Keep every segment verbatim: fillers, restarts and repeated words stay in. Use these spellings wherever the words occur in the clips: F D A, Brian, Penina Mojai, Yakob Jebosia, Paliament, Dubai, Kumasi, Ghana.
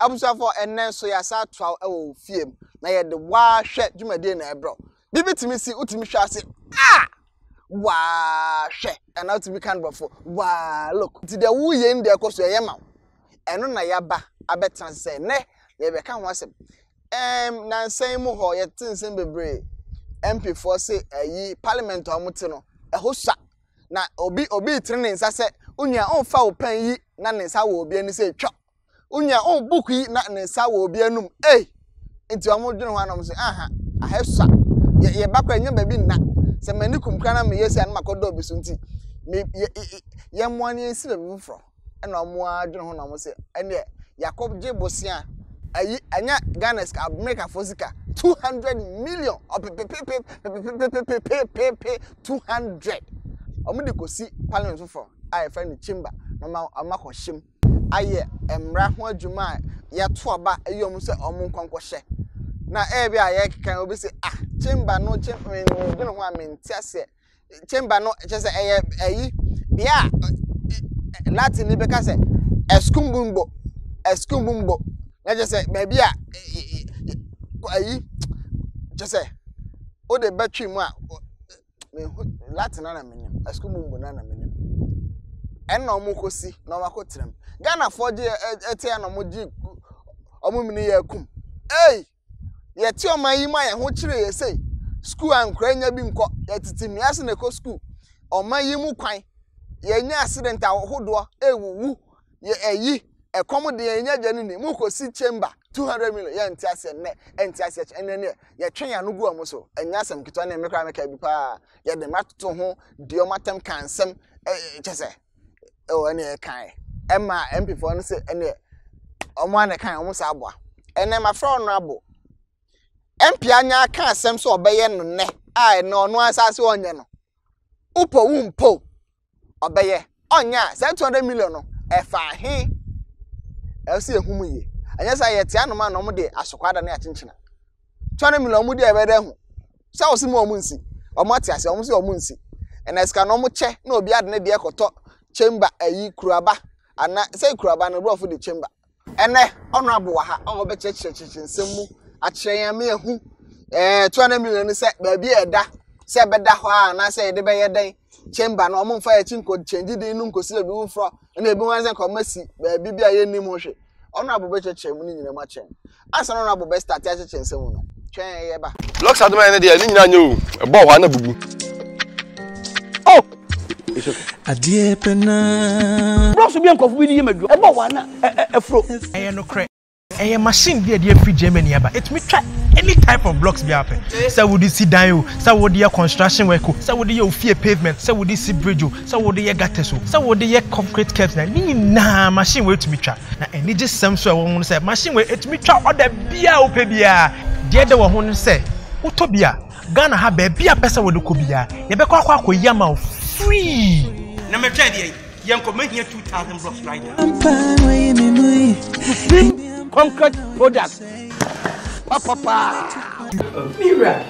abusafo enen so ya sa twa ewo fiem na ye de wa hwe dwumade na ebro bibi timi si utimi hwa se ah wa hwe and out we can before wa look ti de wo ye ndi ekoso ye ma eno na ya ba abetan se ne ye be kan ho asem em na nsen mu ho ye tinsen bebre M P four se ayi parliament ho muti no ehosa na obi obi trinin sa se unya onfa opan yi na nsa wo obi ani se twa unya on book yi na nsa wo obi anum eh nti omo dwene ho anom se aha aheso ye bakwa nya ba bi na se mani kumkra na me yesi an makodo bi so nti me ye mo ani ensi ba bi fro na omo adwene ho na omo se ene Yakob Jebosia ayi anya Ghana ska America fosika two hundred million two hundred omo de kosi parliament fofo I friend the chamber mama amako him aye emra ho adwuma ya to aba eyom se omo nkonkohye na e bi aye kan obi se ah chamber no chamber no gbe no ho amenti ase chamber no che se eye ayi bia latin ni be ka se eskumbumbo eskumbumbo na che se ba bia ayi che se o de batwi mu a me latin na na menim eskumbumbo na na menim eno mo kosi na makotrem Ghana forge etia no mo ji omumini ya kum ei ye ti oman yi ma ye ho kire ye sei school an kranya bi nko ye titimi ase na ko school oman yi mu kwan ye nya accident ahodo ewuwu ye eyi ekom de ye nya jani ni mo kosi chamber two hundred million ye nti ase ne nti ase ene ne ye twen ya no gu am so enya asem kitwa ne mekra meka bi pa ye de matoto ho de omatem kansem eh chese oh any kind Emma M P four no say any omo kind omo sa aboa ene ma fra honorable M P anya kan asem so obeye no ne ai no no asase onye no upo wumpo obeye onya two hundred million no e fa he e so ehumuye anya say yeti anoma no mo de asokwada na atinchina two hundred million mo de e bere hu say o si mo omo nsi omo ati ase omo si omo nsi ene ska no mo che na obi ade na de ekoto chamber ayi kuraba ana say kuraba no bro for the chamber ene honorable wa ha o be chechechechin semu akyeyan me ehu eh two hundred million se ba bi eda se be da ho ana se de be yedan chamber no mo mfa echi nko change din nu nko sile bi wo fro na ebi wan se ko masi ba bi bi aye ni mo hwe honorable be chechechem ni nyina ma chen asan honorable be start chechechin semu no twen ye ba locks aduma ene de ni nyina nyu e bo ho ana bubu oh Adie pena. Bro, so be nkofu bi di madwo. E ba wa na afro. Eye no kre. Eye machine bi di afi Germany aba. It me try any type of blocks be happen. Say we dey see dan o, say we dey construction work o, say we dey ofie pavement, say we dey see bridge o, say we dey gutter so, say we dey concrete curbs na. Ni na machine we it me try. Na any just some so we won say machine we it me try order bia o pe bia. Dey dey we won say utọ bia. Ghana ha be bia pesa we dey ko bia. Ye be kwa kwa ko yama o. Free. Now me try the young comedian two thousand blocks right now. Concrete products. Papa. Mira,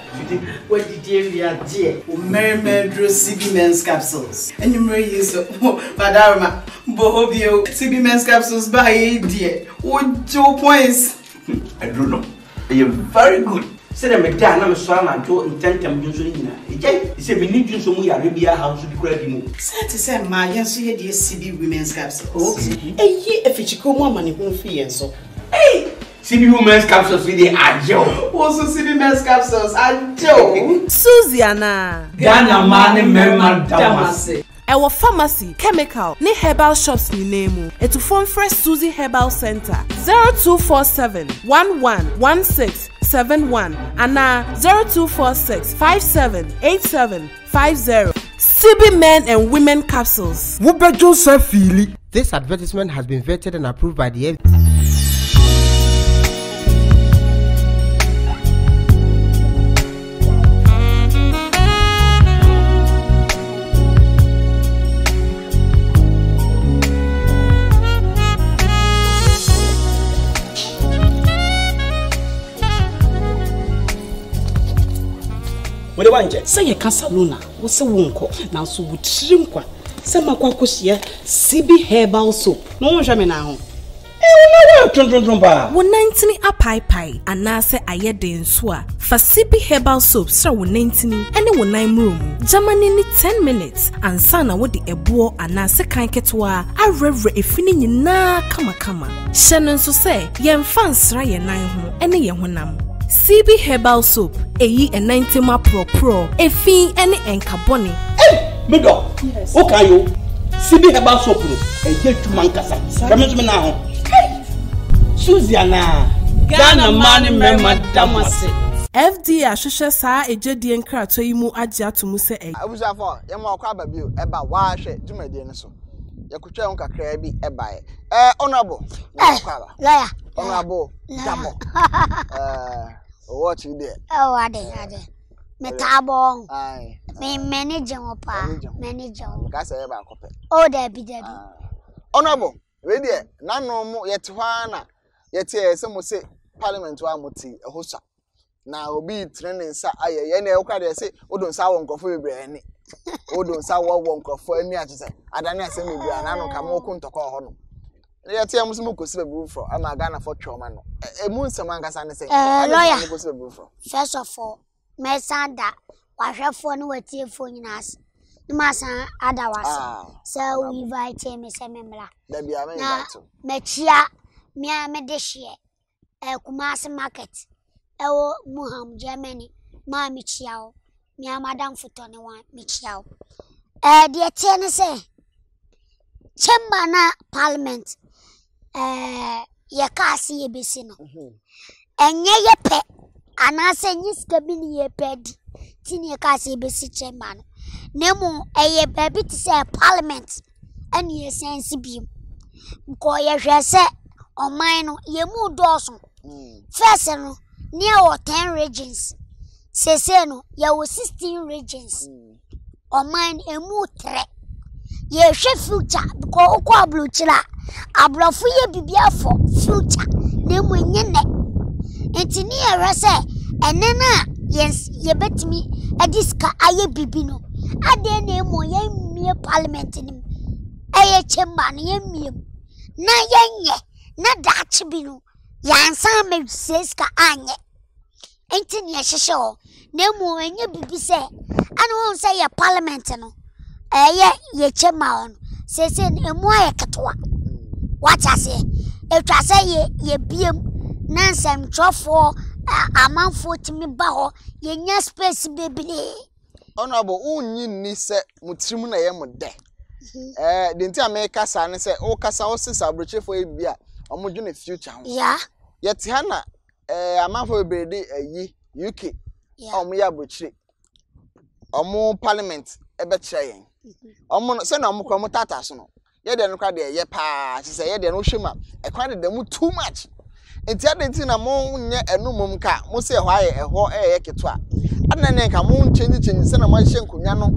what did you read? O mermaid C B men's capsules. And you may use Madame Bohobio C B men's capsules by dear. What two points? I don't know. They are very good. Said I'm a dad, I'm a son, and two intent and usually. He said, we need you some Arabia house to be credible. Said, said, my young C B women's capsules. A year if it's a cool woman who fears so. Hey, C B women's capsules with the Ajo. Also, C B men's capsules, Ajo. Susanna Ghana man, Memma Damasi. Our pharmacy, chemical, ni herbal shops ni name. Etu form fresh Suzy Herbal Center zero two four seven one one one six seven one and zero two four six five seven eight seven five zero. C B men and women capsules. This advertisement has been vetted and approved by the F. Say a Casaluna was a wonko, now so would shrimp. Some Macacosia, C B herbal soap. No, Jamina. Wunantini apaipai anase ayede nsua fasibi herbal soap sra wunantini ene wunan room Germany ni ten minutes ansana wodi ebuo anase kan ketwa arevre efini nyina kama kama hye nso se yemfa nsra yenan ho ene ye honam C B herbal soap eyi enanti ma pro pro efi ene enkaboni eh mido yes. Okayo C B herbal soap no eje tumankasa remember na ho Susanna, Ghana money member damasi. F D ashisha saa eje di enkra to imu ajia to muse e. I was afar. Yemu akwaba biu eba wa she jume di eneso. Yakuche onka krebi eba e. Eh honorable. Eh lawyer. Honorable. Damo. Eh what you there? Oh ade ade. Metabong. Aye. Me manager opa. Manager. Kasa eba kope. Oh debi debi. Honorable. We there. Nanu mu yetwana. Yet here some will say Parliament to Amoti a hosa. Now be training sa aye any okay say oh don't saw one coffee any. Oh don't saw one coffee any I say I don't say me and I don't come on to call honor. Yet here must go see the for I'm a Ghana for trauma. A moon some mangas and say lawyer go see the for. First of all, my son that was your phone with your phone in us. Massa Adawas. So we invite him as a member. There be a man. Mechia. Mia Medeshie, El Kumasi Market, El Muham, Germany, Ma Michiao, Mia Madame Futone, Michiao. Eh, dear Tennessee Chamber Parliament, eh, ye Cassie Bissino, and ye ye pet, and I say yes, cabin ye pet, Tinia Cassie Bissi Chamber. Nemo, a ye baby to say Parliament, and ye sense beam. Goya dressed. Or mine, ye mu dozen. First, no, near or ten regions. Seseno, ye were sixteen regions. Or mine, a mu tre. Ye she future, because Oqua blue chilla. A bluff ye be for future, then we yen neck. And to near us, and then, yes, ye bet me a disca aye bibino. I then name more yen mere parliament in him. Aye chamber, yen me. Na yen ye. Na dachi binu yansa me seska anye enti ne yehye o na mu enye bibi se ana won say ya parliament no eye ye chema on se se emu aye ketoa wacha se etwa se ye ye biem na nsem trofo amanfo timi ba ho ye nya space bebele onobo unyi ni se mutrim na ye mode eh de nti ameka sa ne se o kasa o sisa brochefo e bia Omujuni future. Yeah. Yet Hana eh amafo ebrede ayi U K. Omo ya brochire. Omo parliament e be kire yen. Omo se na omo kwa mo tata so no. Ye de no kwa de ye pa, se ye de no hwema. E kwa de dem too much. Enti adentin na mo nye enumum ka, mo se ho aye e ho e ye keto a. Anane nka mo change change se na mo hye nkonwa no.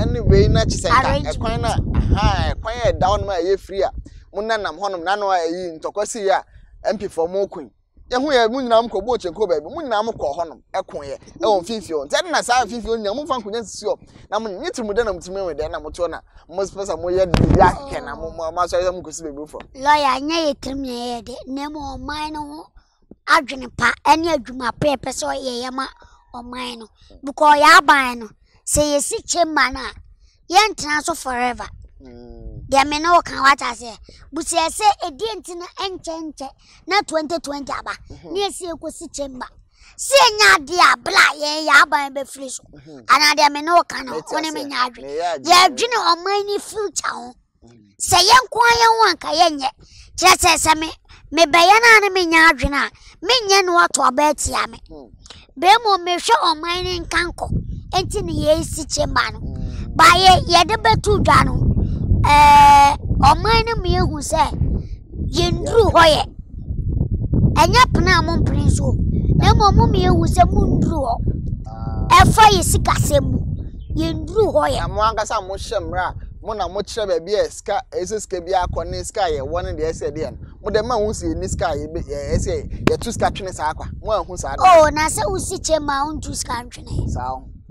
Anyway na chise nka e kwa na aha, e kwa e down ma ye free a. Munanam honum nano ayi ntokosi ya M P for mo kun ye hu ye munyina am kobo chenko ba bi munyina am ko honum ekon ye e won fifio nten na sa fifio nya mu fan kunya sio na mun nyetimu da na mutimu da na moto na mo spesa mo ye yake na mo ma so ye mu kosi be befo lawyer nya ye trim na ye de na mo oman no adwene pa ene adwuma pepe so ye ye ma oman no buko ya ban no se ye si chema na ye ntena so forever. They may know what I say. But say a dent in the not twenty twenty aba. Near see a chamber. Say, not dear, black, ye yaba and be flesh. And I may know can only mean yard. They are general or many future. Say, young quiet one cayen yet. Just as I may be an enemy yardina, minion what to a bet yammy. Bemo may show or mining canco, and in the ye see chamber. By ye the betu dano. Eh, omainu me who say, you drew hoye. And yap now, Mon Prince, no more me who say, moon drew. A fire sick as him. You drew hoye. I'm one as a mushamra, Mona Mucha be a sky, as a scabia corner sky, one in the S A D N. But the man who see in this sky, yes, your two scatterings aqua. One who's oh, Nasa who sit your mount two scatterings.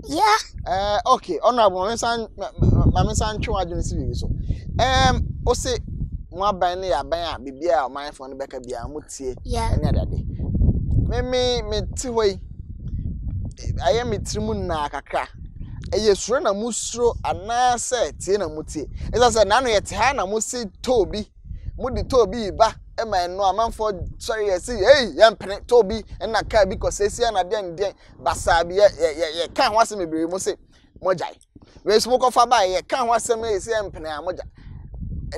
Yeah. Uh, okay, honorable, my son, my son, true, I didn't see you so. Um, Ose, More banner, a banner, be beer, my phone, Becca, be a mutty, yeah, another day. Mammy, me two way. I am a trimuna caca. A yes, run a musro, and now said, Tina Mutti. It was an annual at Hannah Mussy Toby. Moody Toby, bah, and my no man for sorry, I see, hey, young Toby, and I can't because I see an idea, Basabia, yeah, can't watch me be Mussy Mojai. We smoke off a bay, can't watch me, see, and Pena Moja.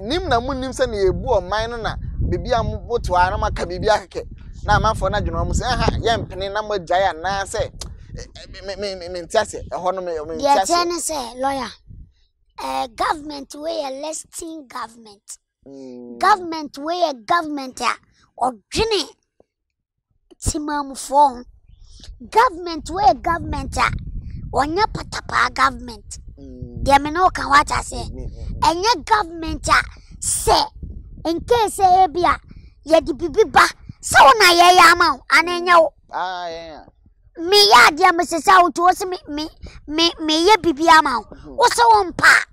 Nimna moon names and a boar minor, baby, I'm what to Anama Cabibiake. Now, man for Najon, young Penina Mojai, and I say. Me me me me ntase e hono me me ntase ya tene say lawyer eh government wey a listing government government wey a government a odwene timam form government wey government a onya patapa government dia me no kan what I say enya government a say in case e bia ye di bibi ba so na ye ya ma anenya wo ah yeah me ya dia me se sa uto se me me me ye bibia ma wo se won pa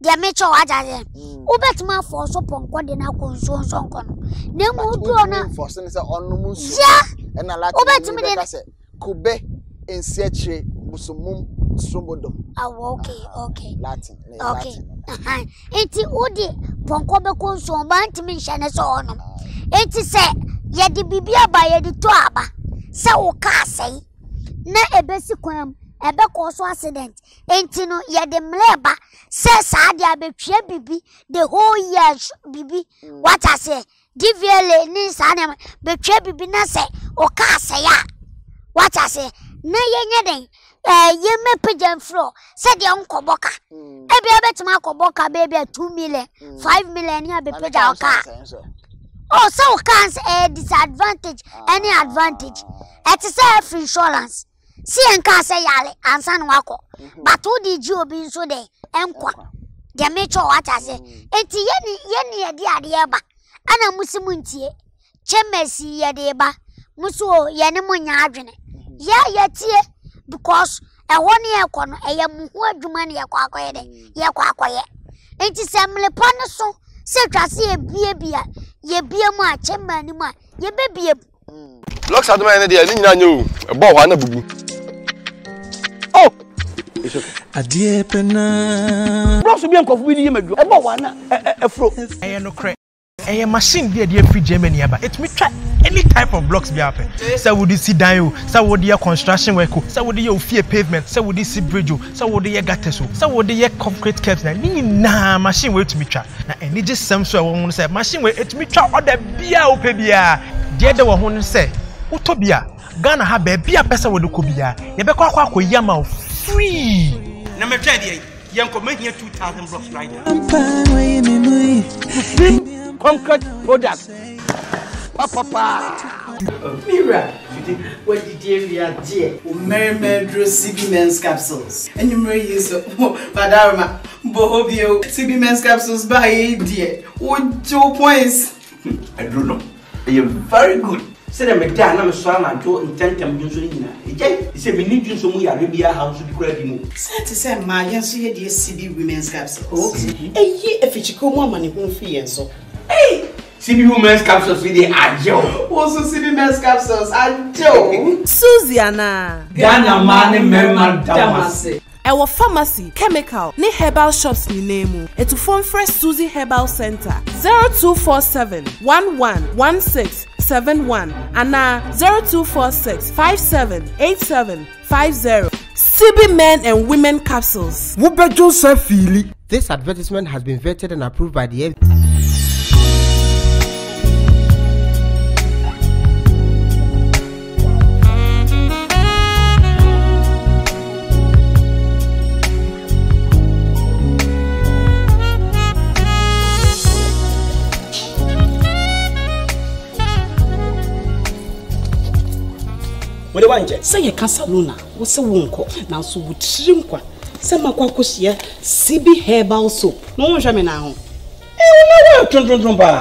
dia me cho ajaje wo betima for so ponko de na konso sonko no na mu do na for se se onum su e na la wo betimi de se kube enseche busumum sombodo awo okay okay latin latin okay enti odi ponko be konso ba ntimi nhyane so onum enti se ye di bibia ba ye di to aba so say na ebesi kwam ebeko so accident enti no ye de mleba se sa dia betwe bibi the whole year bibi what I say dvla ni sa na betwe bibi na se oka say ya what I say na ye nye den eh ye mepejem fro se dia nkoboka e bia betima koboka be bia two million five million ya bepeja oka oh, so can't a disadvantage, any advantage. It's a self insurance. See, and can't say Yale and San Wako. But who did you be so day? Enqua. The mature what I say. It's yenny yenny a dear diaba. Anna Musimunti. Chemesi yadeba. Musuo yenemun yadrine. Ya yatie because a one year con a yamu jumani a quaquede. Ya quaquaye. It is a mlepanaso. Secretary Bia, ye be a match, a man, ye be a looks at the man, dear, I knew a bow and a boo. Oh, a dear penna, Ross Bianco of William, a bowana, a fro, a no crack. A machine, dear, dear, free Germany, but it's me try any type of blocks be happen. So would you see Dio, so would your construction work, so would you fear pavement, so would you see bridge, so would you get so, so would you concrete caps, and nah, machine way to me try. And it just some so I won't say, machine way it's me try or the beer, opebia. The other one say, Utopia, Ghana have a beer person with the Kubia, you become Yama free. Number thirty, young commit here two thousand blocks right now. Concrete products. Papa, Mira, what did you dear? Mermaid drew C B men's capsules. And you may use Padarma, Bohobio, C B men's capsules by a dear. With two points. I don't know. You're very good. Said I'm a damn swam and two intent and usually. It's a religion, so we are Arabia house to be credible. Said to say, my young C B women's capsules. A year if it's a common money won't fee and so. Hey! C B women's capsules with the Ajo. Also, C B men's capsules, Ajo. Susanna. Ghana Mani Merman Damasi. Our pharmacy, chemical, ne herbal shops ni name. And to phone Fresh Susie Herbal Center zero two four seven, one one one six seven one and zero two four six, five seven eight seven five zero. C B men and women capsules. Wubejo Sefili. This advertisement has been vetted and approved by the F D A. Say a Casaluna, was a wonko, now so would shrimp. Some Macacosia, C B herbal soap. No, Jamina.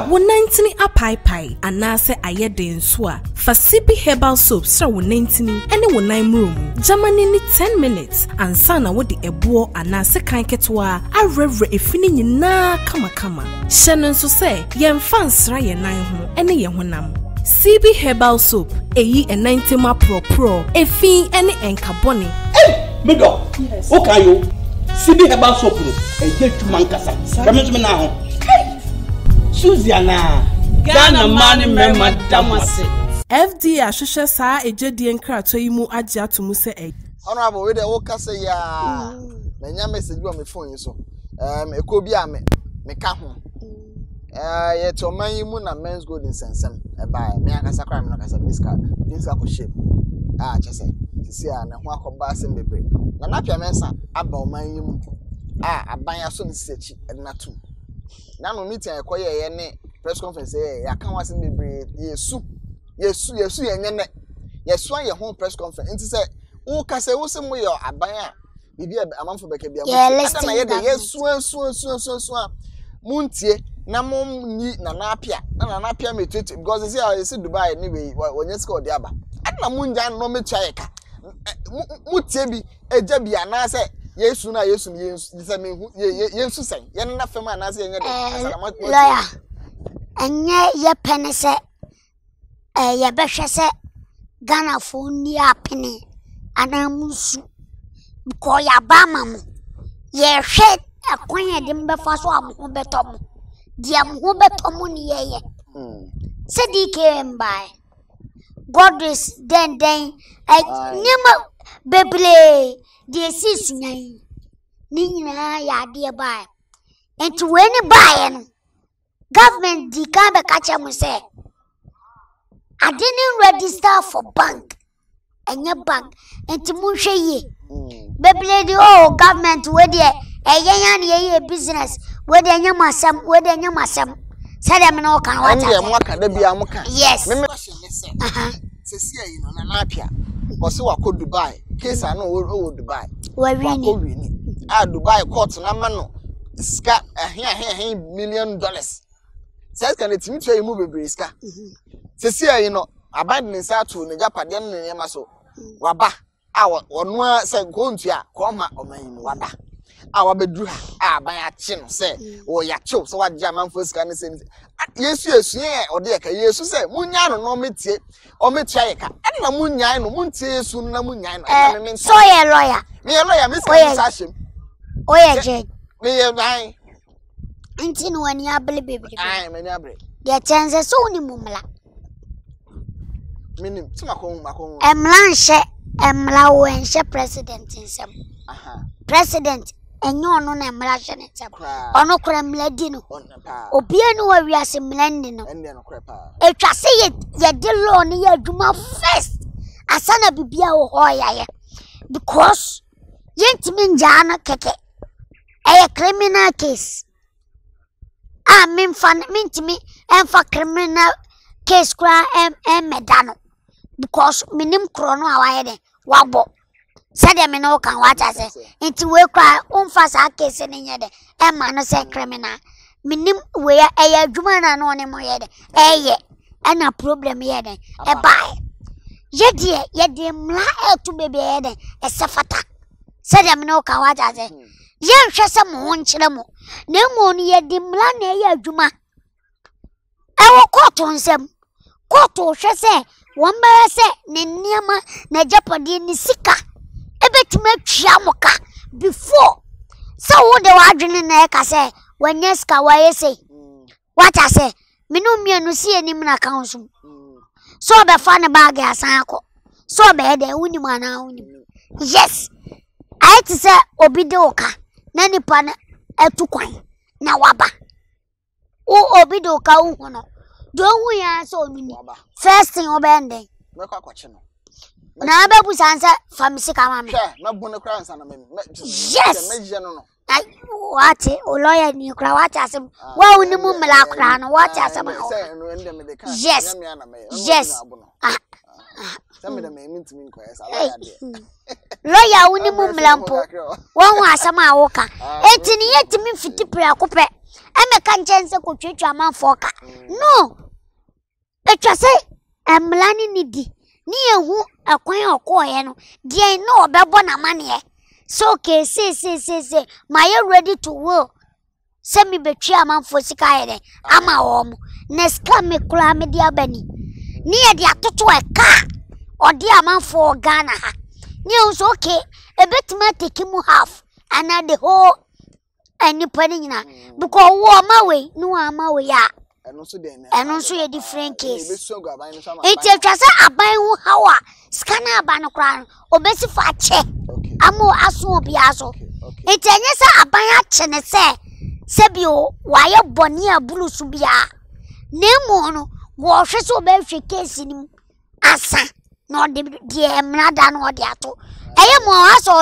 Wonantini apaipai anase ayede nsua fasibi herbal soap sir wonantini ene wonan room Germany ni ten minutes ansa na wodi ebuo anase kan ketwa arevre efini nyina kama kama hyeno nso se yemfa nsra yenan ho ene ye honam C B herbal soap eyi enantema pro pro efin ene enkaboni eh mido yes okayo C B herbal soap no eje tumankasa kamezumi na ho Susanna, Ghana money member damasi. F D ashisha saa eje dienkra to imu ajia to muse e. Honorable, we dey work say ya. Me nya message bi o me phone so. Um, ekobi ame me ka ho. Eh, yet o man yi mu na men's golden sensem e ba me akasa crime no kasa miscard. Things are shape. Ah, chese. Sisi a na ho akoba asem bebre. Na na pia mensa aba o man yi mu. Ah, aban aso ni sechi e na tu. Nanu meeting ekoye ye ne press conference ye akanwase bebre yesu yesu yesu ye nene yesu an ye home press conference nti se wo ka se wo se mo ye aban a bibi amamfo beke bia mo ata na ye de yesu yesu yesu yesu a muntie na mo ni na na apia na na na apia me treat because say I say Dubai ni we onye sika odi aba ata na mo nja no me twae ka mo tie bi eja bia na se Yesu na Yesu ni Yesu ni sami hu Yesu sen yen na fema na se yen de asalamat lawyer enye ye pene se eh ye behwe se Ghana fo ni apene anamusu ko ya ba mamu ye hwe akwanye de mbefa so abu betom dia mu betom ni ye ye se di came by God is then then I nyama beble they see Sunai. Nina ya dear buy. And to any buying, government decamber catcher must say, I didn't register for bank and your bank and to Musha ye. Baby, the old government where there a young business where they know my son, where they know my son. Said I'm an old kind of yes, uh huh. Cecilia, you know, Napia or so I could Dubai. Case I know old Dubai. Where we need ah Dubai court na mano ska eh million dollars. Says can it meet you move be ska. Cecilia, you know, abandon inside to Niger Padian Nema so. Waba, our one said go to ya, comma or my wada. Our bedroom, ah, by a chin, say, or ya choke, so what German first can say. Yes, yes, yeah, or dear, yes, so say, Munyano, no mete, or metraika, and a munyano, munte, soon, no munyano, I mean, so a lawyer. Me a lawyer, Miss Sashim. Oh, yeah, Jane. Me a guy. Until when you are baby, I am an abbey. Your chances only mumla. Meaning, to my home, my home. Em Lanchet, Em Lao, and she president in some. Aha. President. Enyo no na mlaje ne tap ono kura mladi no obi enu wa wiase mlandi no etwa se ye de law ne ye dwuma first asana bibia wo hoyaye because yentimi nja na keke eye criminal case a memfa mentimi enfa criminal case kura em em medano because minim kro no awaye de wabo said them in all can watch us into work cry on fast our case in the and man is a criminal. Minim where a human anonymous head, a and a problem head, a buy. Yet, dear, yet, dear, my to be head, a safata. Said them in all can watch us. Yell just a moon chilamo. No moon yet, dim lane, a juma. Our court on some court or say one bear say, Nenema, Najapodi, Nisika. Bet make Shamoka before. So what the wardrobe in the say when yes kawaye say what I say minu mi no see any na council. So be fan bag asanko. So be head unim ana unim. Yes. I to say obide oka na nipa na etukwan na waba. O obide oka uhu no. Do hu ya so onini. First thing obende. Make akwache no. Na ba bu sansa famisi kama me. Sure, na bu ne kra ansa na me. Yes. Me je no no. Ai, wate o lawyer ni kra wate asem. Wa uni mu mla kra no wate asem. Yes. Yes. Ah. Same da me mint min kwa esa lawyer de. Lawyer uni mu mla mpo. Won asem a woka. Enti ni yeti min fiti pra kope. Eme kanjense kuchichwa manfoka. No. Echa se, emlani nidi. Niye hu, ekwenye okwo yenu. Diye ino obebo na mani ye. So ke, se, se, se, se. Ma ye ready to work. Se mi betria manfosika yede. Ama omu. Neska me kula me diya beni. Niye diya tutu eka. O diya manfo Ghana ha. Niye uso ke, okay. Ebetima teki mu half. Ana the whole. And you putting na because war my way, no, I'm my way. And also, then, and also a different case. It's a trasa about how a scanner banocran or best for a check. I'm more asso piazzo. It's an answer about chenese. Sebio, why a bonnier blue subia. Nemono washes over every case in him. Asa, not the emnadan or the ato. I am more asso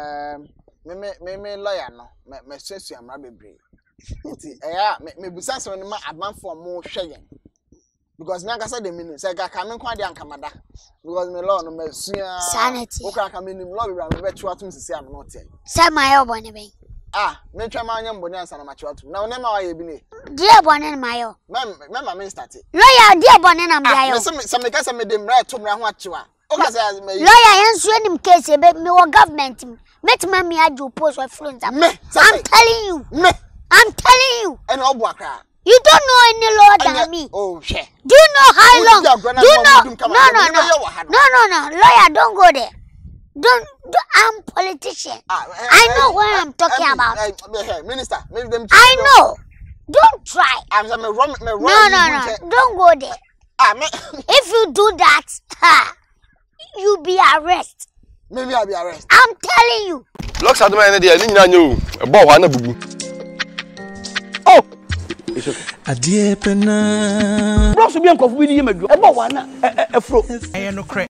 lawyer. Me me me me lawyer no me me sense am rabe bre nti eh me me busa so no ma admanfo mo hwe because me akasa de me no say ka ka me kwa de ankamada because me law no me sua sanity o ka ka me nim law be rabe be twa tum sisi am no tell say my obone be ah me twa ma anya mboni ansa na ma twa tum na one ma wa ye bi ne die bone na ma yo me me ma me start lawyer die bone na ma yo me say me ka say me de mra to mra ho akwa o ka say me lawyer en sue nim case be me wo government Met mommy had your post with friends. I'm telling you. Me. I'm telling you. And Obwaka. You don't know any law than yeah. me. Oh shit. Do you know how oh, long? Do you know? No, no, no. No, no, no. Lawyer, don't go there. Don't. Do, I'm politician. Ah, eh, I know eh, what eh, I'm talking eh, about. Eh, minister, make them. I know. Don't try. I'm me wrong. Me wrong. No, no, no. Don't go there. Ah, me. If you do that, ha, you be arrested. Maybe I'll be arrested. I'm telling you. Locks at my end of the Oh! It's okay. A dear penna. Bro, so be uncle with you. A fro. I am no crack.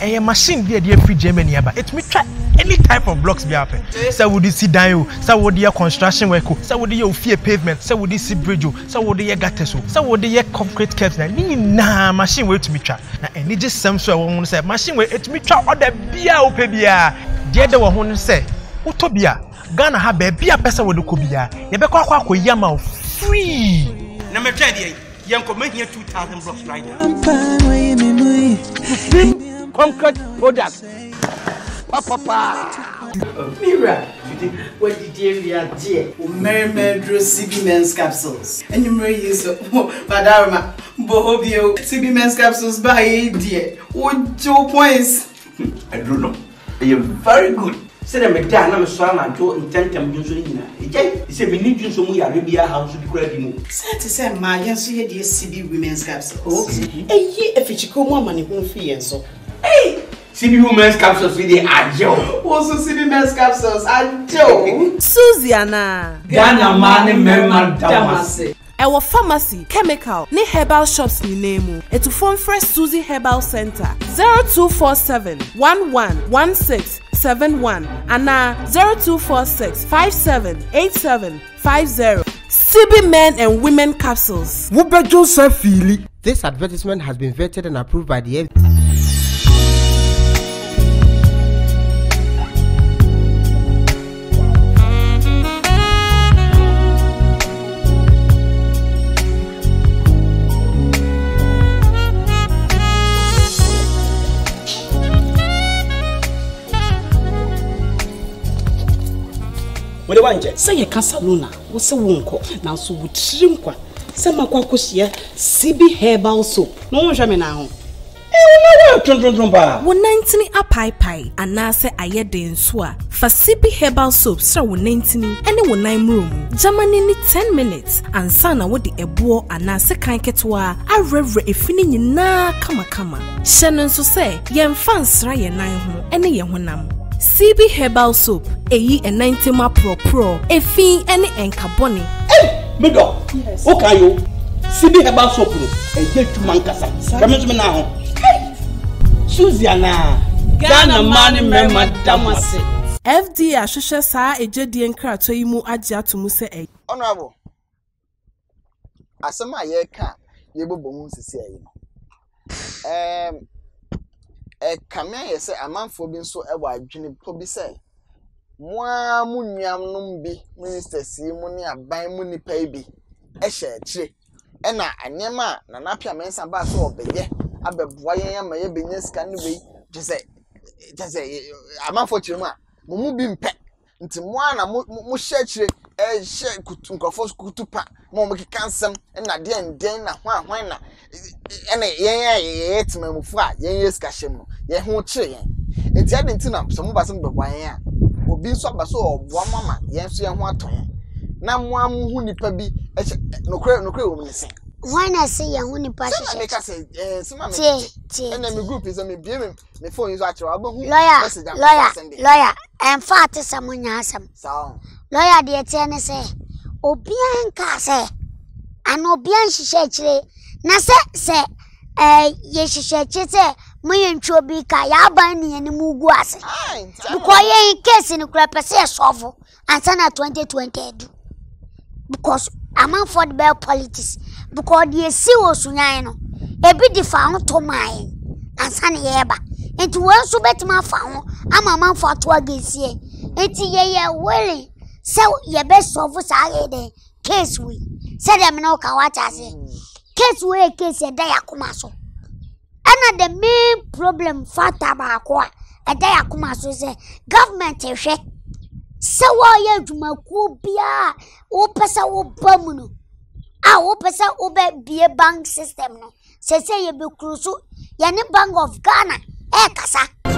I am machine dear dear free Germany. But it's me try any type of blocks be happen. So would you see down? So would your construction work? So would you fear pavement? So would you see bridge? So would you gutter? So would you concrete caps? Nah, machine way to me try. And it just some so I want to say machine way it's me try or the beer open beer. The other one say, Utopia, Ghana have a beer person with the Kubia. You better yama free. Number ten, you can make here two thousand blocks right now. Concrete products. Papa. Mira, what did you read? We mermaid drew C B men's capsules. And you may use Madame Bohobio C B men's capsules by dear. What two points? I don't know. You're very good. Said I'm a damn I'm swam and two intent and usually. He said, we need you some way Arabia house to be credible. Said to say, my young sweet C B women's capsules. Okay. A year if you come woman in home fee and so. Hey! C B women's capsules with the Ajo. Also, C B men's capsules, Ajo. Susanna. Ghana Mani Merman Damasi. Our pharmacy, chemical, ni herbal shops ni name. And to form Fresh Susie Herbal Center. zero two four seven, one one one six seven one. And now zero two four six, five seven eight seven five zero. C B men and women capsules. Wubejo Sefili. This advertisement has been vetted and approved by the F D A. Say a Casaluna was a wonko, now so would shrink one. Some Macacosia, C B herbal soap. No jamina. Eh, one ninety a pie pie, and now say I hear the insua. For C B herbal soap, sir, one ninety, and one nine room. Germany need ten minutes, and sana would the ebo, and now say can't get war. I rever a finin na kama kama. Shannon so say, Yan fans rye nine home, and a yamam. C B herbal soap, a and ninety ma pro pro, a fee any and carboni. Hey, Mido, okay, you C B herbal soap, a get to Mancasa. Come now, hey, Susanna, Ghana money, Mamma Damasi. F D A Shusha Sa, a Jedi and Kratoimu Aja to Musa. Honorable Asama Yaka, Yabu Musa. Um. Eh, Kamea say a man for being so ever, Jenny Poby say. Mwa munyam numbi minister si muni abai muni paybi. Eshe chile. Ena anyema na napia mensa ba so obeye. Abe buwaye ya maye benye skaniwe. Jese. Jese. Ama fochirima. Mumu bimpe. Nti mwana mu she chile. E she kutunkofos kutupa. Mwa mkikansem. Ena dien dien na hwa hwa na. Ene yeye yeye yetime mufra. Yeye skashemu. Ye hon chile yen. Nti yade ntina. Somu basen bebuwaye ya. Obi so abaso oboa mama yenso ye ho aton na moa mu hu nipa bi nokre nokre wo mnese why na say ye hu nipa she make say eh sima me and me group is me biem me phone is atro abahu lawyer lawyer lawyer en fact samunya asam so lawyer de tie ne say obi an ka say an obi an hihye chire na say say eh ye hihye chire say Mwen chobi ka ya ban ni ni mugu ase. Bukoye in case ni kula pese solve ansa na twenty twenty do. Because among for the bell politics because ye see osunya no. Ebi di fa ho to mai. Ansa na ye ba. Enti won so betima fa ho ama man for to agesie. Enti ye ye willing se ye be solve sa ye de case we. Se dem no ka wa chase. Case we case e da yakoma so. And the main problem for tobacco, a day I come as a government. So, why you make Kubia? Opesa Obamunu. I opesa Obe be a bank system. Say, say, you be crucial. You're the Bank of Ghana. Eh, Kasa.